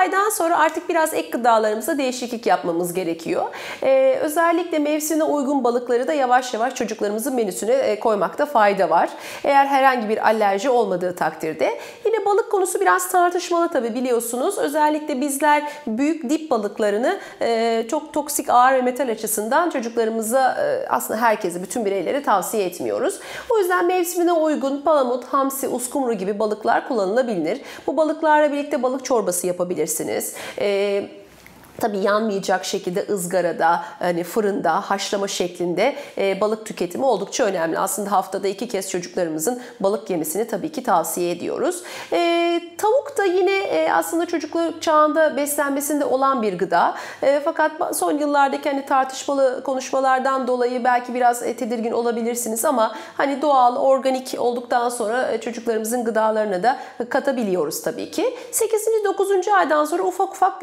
aydan sonra artık biraz ek gıdalarımıza değişiklik yapmamız gerekiyor. Özellikle mevsimine uygun balıkları da yavaş yavaş çocuklarımızın menüsüne koymakta fayda var. Eğer herhangi bir alerji olmadığı takdirde. Yine balık konusu biraz tartışmalı tabii, biliyorsunuz. Özellikle bizler büyük dip balıklarını çok toksik, ağır ve metal açısından çocuklarımıza, aslında herkese, bütün bireyleri tavsiye etmiyoruz. O yüzden mevsimine uygun palamut, hamsi, uskumru gibi balıklar kullanılabilir. Bu balıklarla birlikte balık çorbası yapabilirsiniz. Tabii yanmayacak şekilde ızgarada, hani fırında, haşlama şeklinde balık tüketimi oldukça önemli. Aslında haftada 2 kez çocuklarımızın balık yemesini tabii ki tavsiye ediyoruz. Tavuk da yine aslında çocukluk çağında beslenmesinde olan bir gıda. Fakat son yıllardaki hani tartışmalı konuşmalardan dolayı belki biraz tedirgin olabilirsiniz ama hani doğal, organik olduktan sonra çocuklarımızın gıdalarına da katabiliyoruz tabii ki. 8. 9. aydan sonra ufak ufak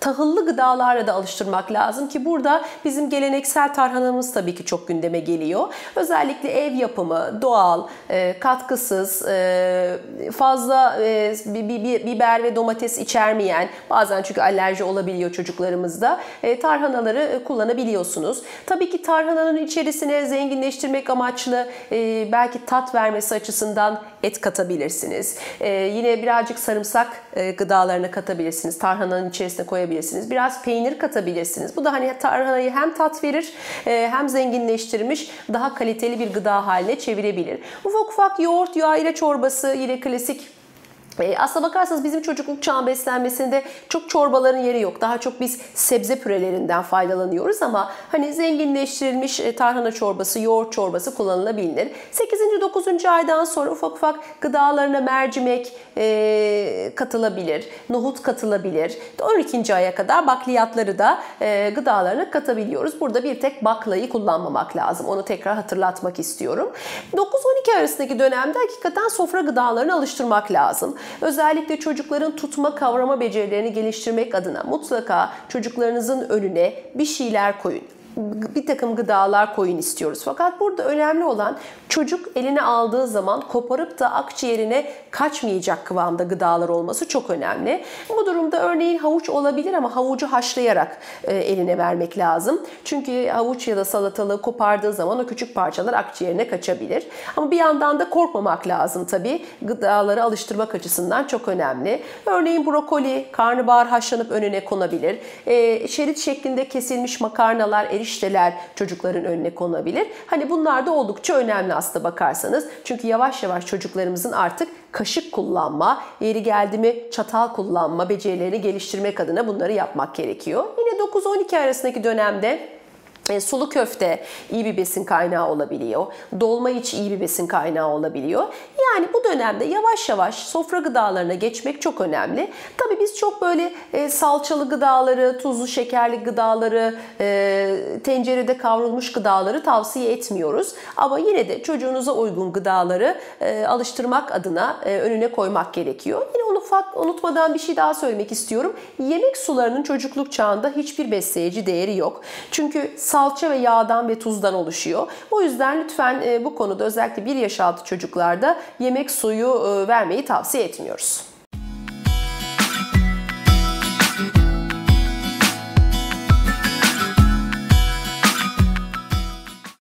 tahıllı gıdalarla da alıştırmak lazım ki burada bizim geleneksel tarhanamız tabii ki çok gündeme geliyor. Özellikle ev yapımı, doğal, katkısız, fazla biber ve domates içermeyen, bazen çünkü alerji olabiliyor çocuklarımızda, tarhanaları kullanabiliyorsunuz. Tabii ki tarhananın içerisine zenginleştirmek amaçlı belki tat vermesi açısından et katabilirsiniz. Yine birazcık sarımsak gıdalarına katabilirsiniz. Tarhananın içerisine koyabilirsiniz. Biraz peynir katabilirsiniz. Bu da hani tarhanayı hem tat verir hem zenginleştirmiş, daha kaliteli bir gıda haline çevirebilir. Ufak ufak yoğurt, yağ ile çorbası yine klasik. Aslına bakarsanız bizim çocukluk çağı beslenmesinde çok çorbaların yeri yok. Daha çok biz sebze pürelerinden faydalanıyoruz ama hani zenginleştirilmiş tarhana çorbası, yoğurt çorbası kullanılabilir. 8. 9. aydan sonra ufak ufak gıdalarına mercimek katılabilir, nohut katılabilir. 12. aya kadar bakliyatları da gıdalarına katabiliyoruz. Burada bir tek baklayı kullanmamak lazım. Onu tekrar hatırlatmak istiyorum. 9-12 arasındaki dönemde hakikaten sofra gıdalarını alıştırmak lazım. Özellikle çocukların tutma, kavrama becerilerini geliştirmek adına mutlaka çocuklarınızın önüne bir şeyler koyun. Bir takım gıdalar koyun istiyoruz. Fakat burada önemli olan çocuk eline aldığı zaman koparıp da akciğerine kaçmayacak kıvamda gıdalar olması çok önemli. Bu durumda örneğin havuç olabilir ama havucu haşlayarak eline vermek lazım. Çünkü havuç ya da salatalığı kopardığı zaman o küçük parçalar akciğerine kaçabilir. Ama bir yandan da korkmamak lazım tabii. Gıdaları alıştırmak açısından çok önemli. Örneğin brokoli, karnabahar haşlanıp önüne konabilir. Şerit şeklinde kesilmiş makarnalar, erişteler çocukların önüne konabilir. Hani bunlar da oldukça önemli aslında bakarsanız. Çünkü yavaş yavaş çocuklarımızın artık kaşık kullanma, yeri geldi mi çatal kullanma becerilerini geliştirmek adına bunları yapmak gerekiyor. Yine 9-12 arasındaki dönemde sulu köfte iyi bir besin kaynağı olabiliyor. Dolma iç iyi bir besin kaynağı olabiliyor. Yani bu dönemde yavaş yavaş sofra gıdalarına geçmek çok önemli. Tabii biz çok böyle salçalı gıdaları, tuzlu şekerli gıdaları, tencerede kavrulmuş gıdaları tavsiye etmiyoruz. Ama yine de çocuğunuza uygun gıdaları alıştırmak adına önüne koymak gerekiyor. Yine unutmadan bir şey daha söylemek istiyorum. Yemek sularının çocukluk çağında hiçbir besleyici değeri yok. Çünkü salça ve yağdan ve tuzdan oluşuyor. O yüzden lütfen bu konuda özellikle 1 yaş altı çocuklarda yemek suyu vermeyi tavsiye etmiyoruz.